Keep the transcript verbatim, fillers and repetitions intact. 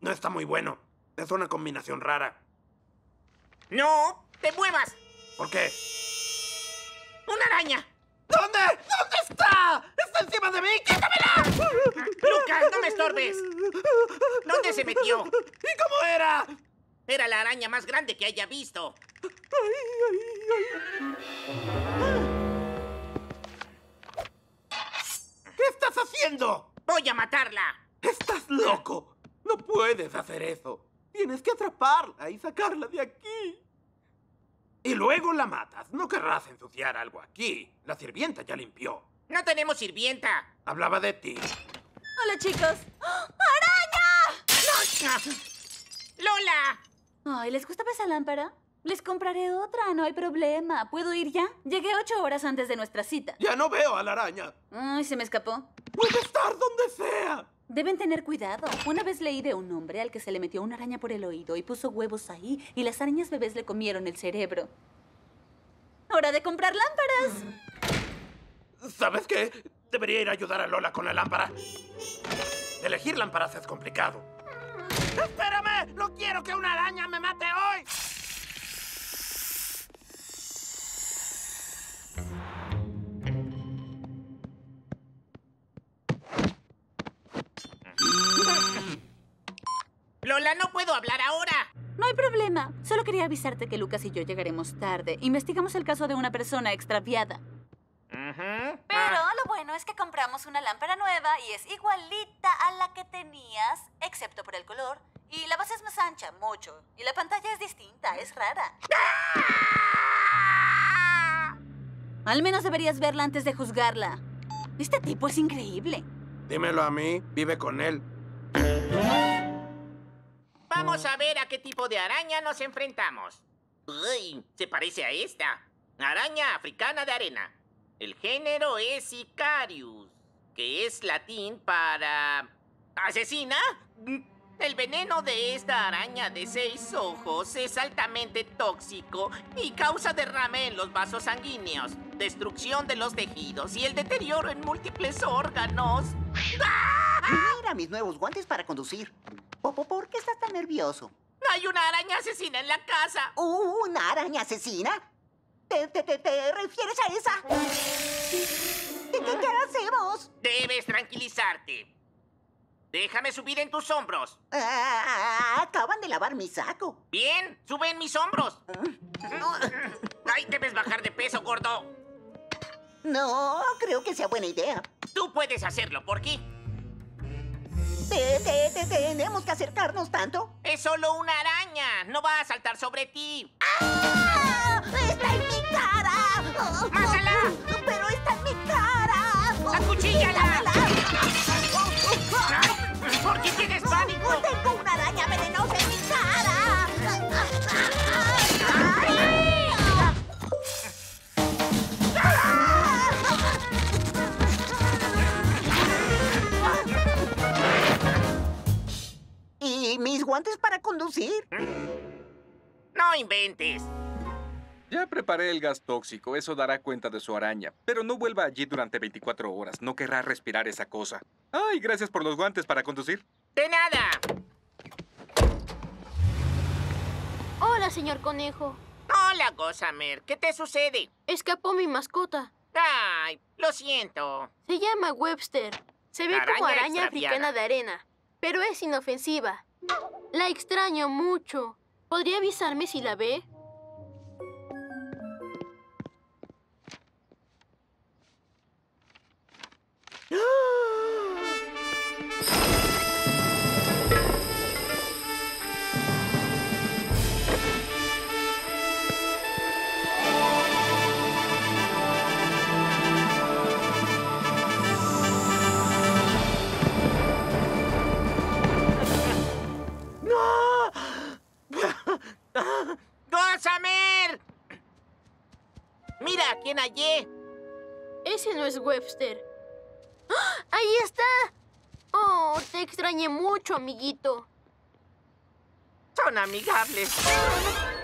No está muy bueno. Es una combinación rara. ¡No! ¡Te muevas! ¿Por qué? ¡Una araña! ¿Dónde? ¿Dónde está? ¡Está encima de mí! ¡Quítamela! ¡Lucas, no me estorbes! ¿Dónde se metió? ¿Y cómo era? Era la araña más grande que haya visto. Ay, ay, ay. ¿Qué estás haciendo? ¡Voy a matarla! ¡Estás loco! ¡No puedes hacer eso! Tienes que atraparla y sacarla de aquí. Y luego la matas. No querrás ensuciar algo aquí. La sirvienta ya limpió. ¡No tenemos sirvienta! Hablaba de ti. Hola, chicos. ¡Oh, ¡araña! ¡Lola! Ay, ¿les gustaba esa lámpara? Les compraré otra, no hay problema. ¿Puedo ir ya? Llegué ocho horas antes de nuestra cita. ¡Ya no veo a la araña! Ay, se me escapó. ¡Puede estar donde sea! Deben tener cuidado. Una vez leí de un hombre al que se le metió una araña por el oído y puso huevos ahí, y las arañas bebés le comieron el cerebro. ¡Hora de comprar lámparas! ¿Sabes qué? Debería ir a ayudar a Lola con la lámpara. Elegir lámparas es complicado. ¡Espérame! ¡No quiero que una araña me mate hoy! Lola, no puedo hablar ahora. No hay problema. Solo quería avisarte que Lucas y yo llegaremos tarde. Investigamos el caso de una persona extraviada. Uh-huh. Pero lo bueno es que compramos una lámpara nueva y es igualita a la que tenías, excepto por el color. Y la base es más ancha, mucho. Y la pantalla es distinta, es rara. ¡Ah! Al menos deberías verla antes de juzgarla. Este tipo es increíble. Dímelo a mí, vive con él. Vamos a ver a qué tipo de araña nos enfrentamos. Uy, se parece a esta. Araña africana de arena. El género es Sicarius, que es latín para... ¿asesina? El veneno de esta araña de seis ojos es altamente tóxico y causa derrame en los vasos sanguíneos, destrucción de los tejidos y el deterioro en múltiples órganos. ¡Ah! Mira mis nuevos guantes para conducir. Popo, ¿por qué estás tan nervioso? ¡Hay una araña asesina en la casa! ¿Una araña asesina? ¿Te, te, te, te refieres a esa? ¿Qué, qué, qué hacemos? Debes tranquilizarte. Déjame subir en tus hombros. Ah, acaban de lavar mi saco. Bien, sube en mis hombros. No. Ay, debes bajar de peso, gordo. No, creo que sea buena idea. Tú puedes hacerlo, ¿por qué? ¿Te, te, te, ¿Tenemos que acercarnos tanto? Es solo una araña. No va a saltar sobre ti. ¡Ah! ¡Está en mi cara! Oh, ¡másala! Oh, ¡pero está en mi cara! Oh, ¡acuchíllala! ¿Por qué tienes pánico? Oh, ¡tengo una araña venenosa en mi cara! ¡Ay! ¿Y mis guantes para conducir? No inventes. Ya preparé el gas tóxico. Eso dará cuenta de su araña. Pero no vuelva allí durante veinticuatro horas. No querrá respirar esa cosa. Ay, gracias por los guantes para conducir. ¡De nada! Hola, señor conejo. Hola, Gossamer. ¿Qué te sucede? Escapó mi mascota. Ay, lo siento. Se llama Webster. Se ve araña como araña africana de arena. Pero es inofensiva. La extraño mucho. ¿Podría avisarme si la ve? ¡Gossamer! ¡Mira a quién hallé! Ese no es Webster. ¡Oh! ¡Ahí está! Oh, te extrañé mucho, amiguito. Son amigables.